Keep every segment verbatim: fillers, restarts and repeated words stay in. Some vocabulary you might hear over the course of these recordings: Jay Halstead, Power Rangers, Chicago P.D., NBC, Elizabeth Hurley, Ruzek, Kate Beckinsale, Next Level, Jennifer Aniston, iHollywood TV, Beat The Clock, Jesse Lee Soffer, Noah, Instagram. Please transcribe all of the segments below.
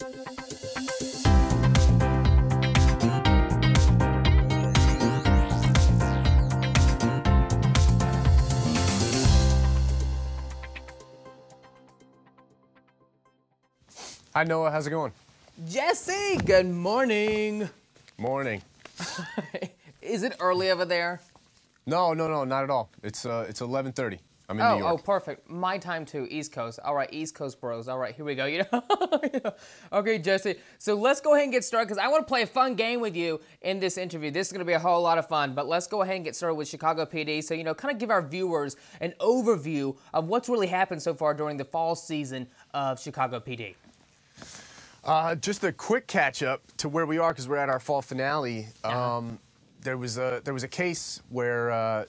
Hi, Noah. How's it going? Jesse, good morning. Morning. Is it early over there? No, no, no, not at all. It's uh, it's eleven thirty. I'm in oh, New York. Oh, perfect. My time, too. East Coast. All right, East Coast bros. All right, here we go. You know? Okay, Jesse. So let's go ahead and get started, because I want to play a fun game with you in this interview. This is going to be a whole lot of fun, but let's go ahead and get started with Chicago P D. So, you know, kind of give our viewers an overview of what's really happened so far during the fall season of Chicago P D. Uh, just a quick catch up to where we are, because we're at our fall finale. Um, there was a there was a case where uh,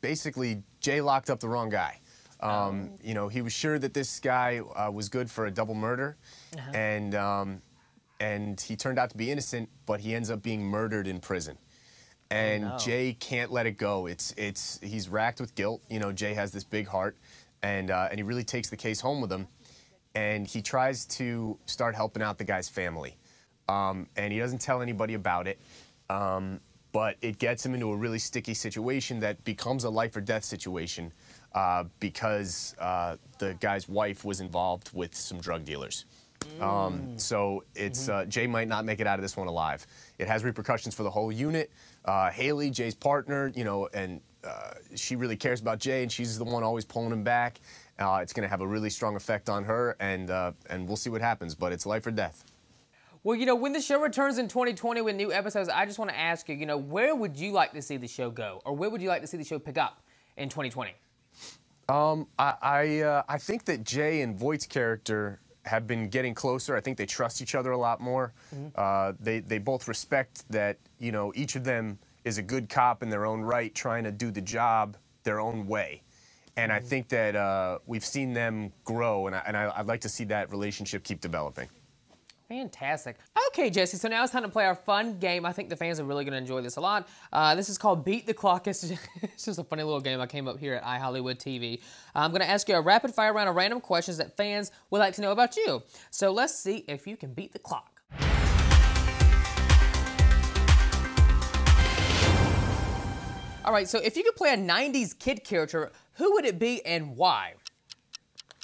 basically Jay locked up the wrong guy. Um, um. You know, he was sure that this guy uh, was good for a double murder, uh-huh. and um, and he turned out to be innocent, but he ends up being murdered in prison. And oh, no. Jay can't let it go. It's it's he's racked with guilt. You know, Jay has this big heart, and uh, and he really takes the case home with him. And he tries to start helping out the guy's family. Um, and he doesn't tell anybody about it, um, but it gets him into a really sticky situation that becomes a life or death situation uh, because uh, the guy's wife was involved with some drug dealers. Mm. Um, so it's uh, Jay might not make it out of this one alive. It has repercussions for the whole unit. Uh, Haley, Jay's partner, you know, and uh, she really cares about Jay, and she's the one always pulling him back. Uh, it's going to have a really strong effect on her, and uh, and we'll see what happens, but it's life or death. Well, you know, when the show returns in twenty twenty with new episodes, I just want to ask you, you know, where would you like to see the show go, or where would you like to see the show pick up in twenty twenty? Um, I I, uh, I think that Jay and Voight's character have been getting closer. I think they trust each other a lot more. Mm-hmm. uh, they they both respect that, you know, each of them is a good cop in their own right, trying to do the job their own way. And I think that uh, we've seen them grow, and, I, and I, I'd like to see that relationship keep developing. Fantastic. Okay, Jesse, so now it's time to play our fun game. I think the fans are really going to enjoy this a lot. Uh, this is called Beat the Clock. It's just, it's just a funny little game. I came up here at iHollywood T V. I'm going to ask you a rapid-fire round of random questions that fans would like to know about you. So let's see if you can beat the clock. All right, so if you could play a nineties kid character, who would it be and why?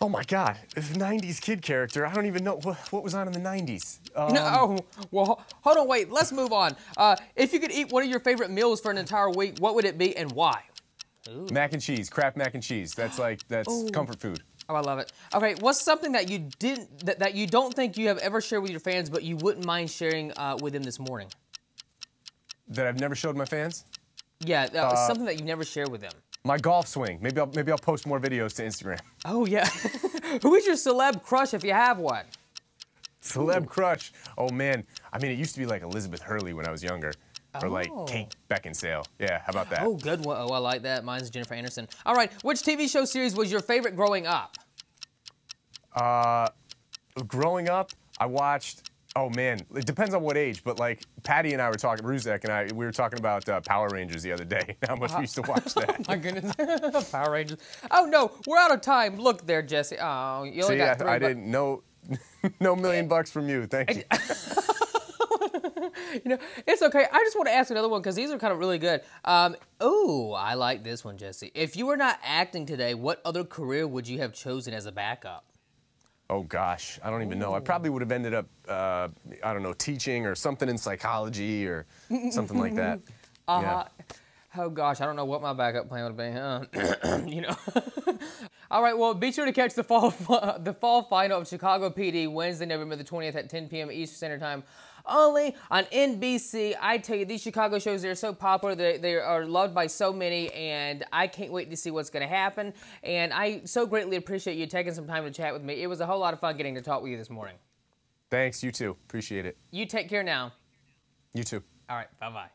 Oh my God, this nineties kid character. I don't even know what, what was on in the nineties. Um, no, oh, well, hold on, wait, let's move on. Uh, if you could eat one of your favorite meals for an entire week, what would it be and why? Ooh. Mac and cheese, Kraft mac and cheese. That's like, that's Ooh. comfort food. Oh, I love it. Okay, what's something that you didn't, that, that you don't think you have ever shared with your fans, but you wouldn't mind sharing uh, with them this morning? That I've never showed my fans? Yeah, uh, uh, something that you've never shared with them. My golf swing. Maybe I'll, maybe I'll post more videos to Instagram. Oh, yeah. Who is your celeb crush, if you have one? Celeb Ooh. crush? Oh, man. I mean, it used to be like Elizabeth Hurley when I was younger. Oh. Or like Kate Beckinsale. Yeah, how about that? Oh, good one. Oh, I like that. Mine's Jennifer Aniston. All right, which T V show series was your favorite growing up? Uh, growing up, I watched... Oh, man, it depends on what age, but like Patty and I were talking, Ruzek and I, we were talking about uh, Power Rangers the other day, how much uh, we used to watch that. Oh, my goodness, Power Rangers. Oh, no, we're out of time. Look there, Jesse. Oh, you only See, got three I, I didn't know, no million bucks from you, thank you. You know, it's okay. I just want to ask another one, because these are kind of really good. Um, oh, I like this one, Jesse. If you were not acting today, what other career would you have chosen as a backup? Oh, gosh, I don't even know. I probably would have ended up, uh, I don't know, teaching or something in psychology or something like that. Uh-huh. Yeah. Oh, gosh, I don't know what my backup plan would be, huh? You know. All right, well, be sure to catch the fall uh, the fall final of Chicago P D Wednesday, November the twentieth at ten P M Eastern Standard Time, only on N B C. I tell you, these Chicago shows, they're so popular. They, they are loved by so many, and I can't wait to see what's going to happen. And I so greatly appreciate you taking some time to chat with me. It was a whole lot of fun getting to talk with you this morning. Thanks, you too. Appreciate it. You take care now. You too. All right, bye-bye.